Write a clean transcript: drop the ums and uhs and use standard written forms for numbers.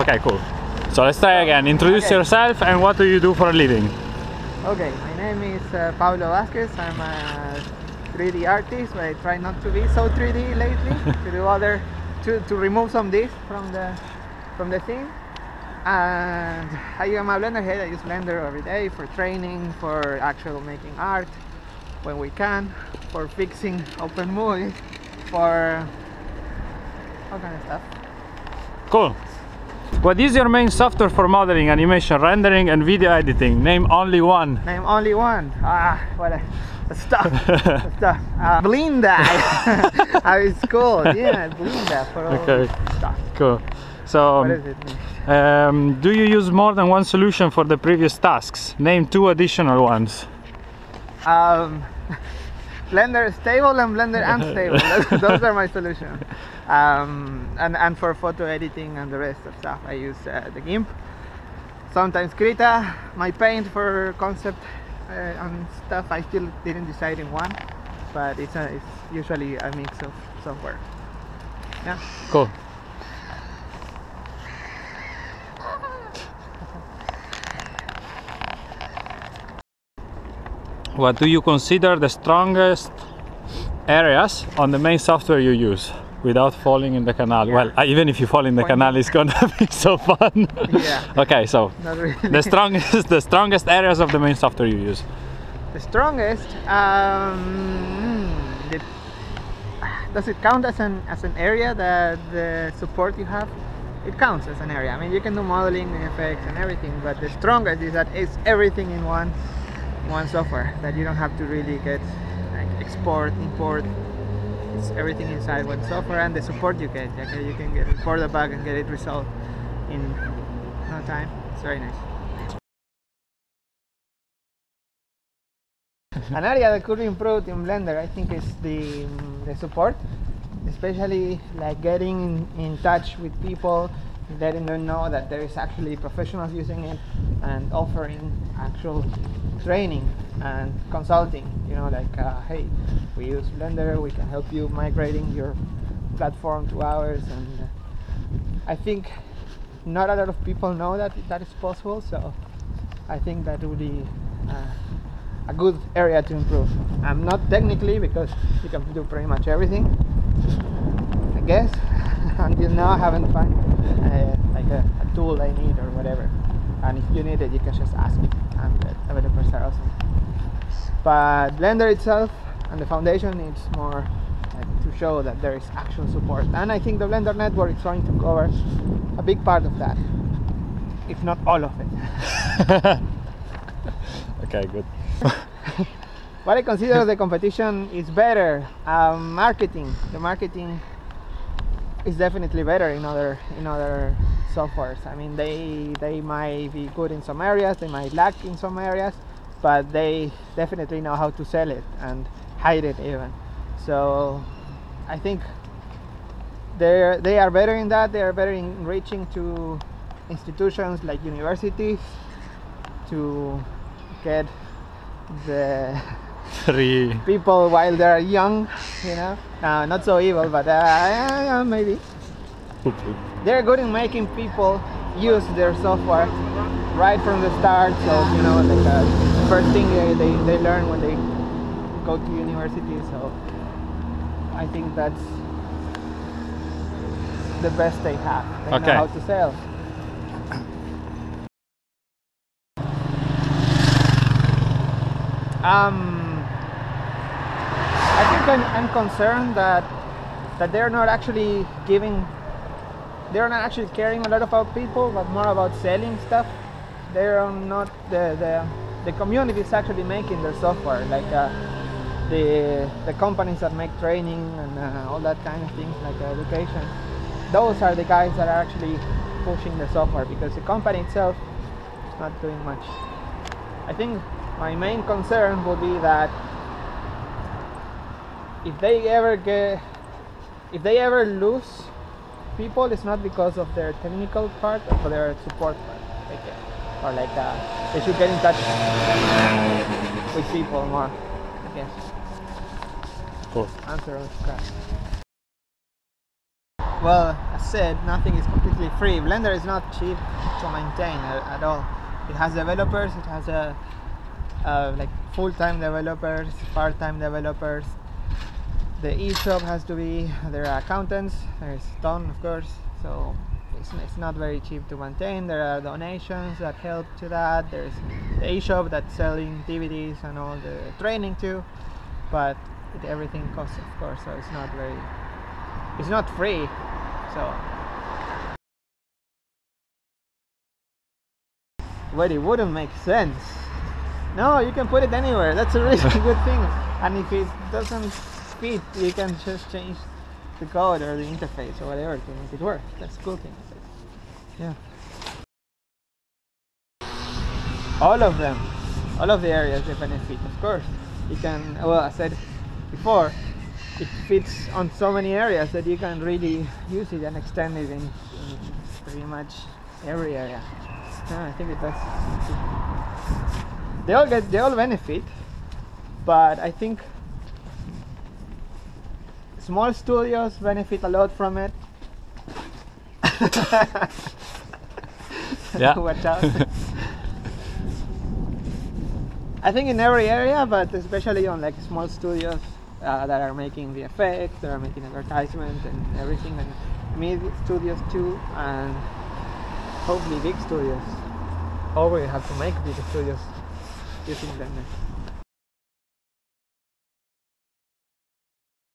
Okay, cool. So let's try again. Introduce yourself and what do you do for a living? Okay, my name is Pablo Vázquez. I'm a 3D artist, but I try not to be so 3D lately to do other to remove some disk from the thing. And I am a Blender head. I use Blender every day for training, for actual making art when we can, for fixing open movies, for all kind of stuff. Cool. What is your main software for modeling, animation, rendering, and video editing? Name only one. Name only one. Ah, what a stuff. Blinda. It's cool. Yeah, Blinda for all stuff. Cool. So, what does it mean? Do you use more than one solution for the previous tasks? Name two additional ones. Blender stable and Blender unstable. Those are my solutions. And for photo editing and the rest of stuff, I use the GIMP. Sometimes Krita, my paint for concept and stuff. I still didn't decide in one, but it's usually a mix of software. Yeah. Cool. What do you consider the strongest areas on the main software you use without falling in the canal? Yeah. Well, even if you fall in the canal, it's gonna be so fun. Yeah. Okay, so not really. the strongest areas of the main software you use. The strongest. Does it count as an area, that the support you have? It counts as an area. I mean, you can do modeling, effects, and everything, but the strongest is that it's everything in one software, that you don't have to really get like export, import. It's everything inside one software, and the support you get. Okay, you can report a bug and get it resolved in no time. It's very nice. An area that could be improved in Blender, I think, is the support, especially like getting in touch with people, letting them know that there is actually professionals using it and offering actual training and consulting, you know, like hey, we use Blender, we can help you migrating your platform to ours. And I think not a lot of people know that is possible, so I think that would be a good area to improve. I'm not technically, because you can do pretty much everything, I guess. Until now I haven't found like a tool I need or whatever, and if you need it, you can just ask me, and the developers are awesome. But Blender itself and the foundation needs more to show that there is actual support, and I think the Blender network is trying to cover a big part of that, if not all of it. Okay, good. What I consider the competition is better, marketing. The marketing is definitely better in other softwares. I mean, they might be good in some areas, they might lack in some areas, but they definitely know how to sell it and hide it even. So I think they are better in that. They are better in reaching to institutions like universities to get the people while they are young, you know. Not so evil, but maybe. They're good in making people use their software right from the start. So, you know, like the first thing they learn when they go to university. So I think that's the best they have. They know how to sell. I think I'm concerned that they're not actually giving, they're not actually caring a lot about people, but more about selling stuff. They're not, the community is actually making their software, like the companies that make training and all that kind of things, like education. Those are the guys that are actually pushing the software, because the company itself is not doing much. I think my main concern would be that if they ever lose people, it's not because of their technical part or their support part, or like they should get in touch with people more, I guess. Cool. Answer on the screen. Well, as said, nothing is completely free. Blender is not cheap to maintain at all. It has developers, it has like full-time developers, part-time developers. The e-shop has to be, there are accountants, there's ton of course, so it's not very cheap to maintain. There are donations that help to that. There's the e-shop that's selling DVDs and all the training too, but everything costs of course, so it's not very, it's not free. So but it wouldn't make sense. No, you can put it anywhere. That's a really good thing. And if it doesn't fit, you can just change the code or the interface or whatever to make it work. That's a cool thing. Yeah. All of them, all of the areas they benefit, of course. You can, well, I said before, it fits on so many areas that you can really use it and extend it in pretty much every area. Yeah, I think it does. They all benefit, but I think small studios benefit a lot from it. Yeah. Watch out. I think in every area, but especially on like small studios that are making the effects, that are making advertisement and everything, and mid studios too, and hopefully big studios. Always have to make big studios using Blender.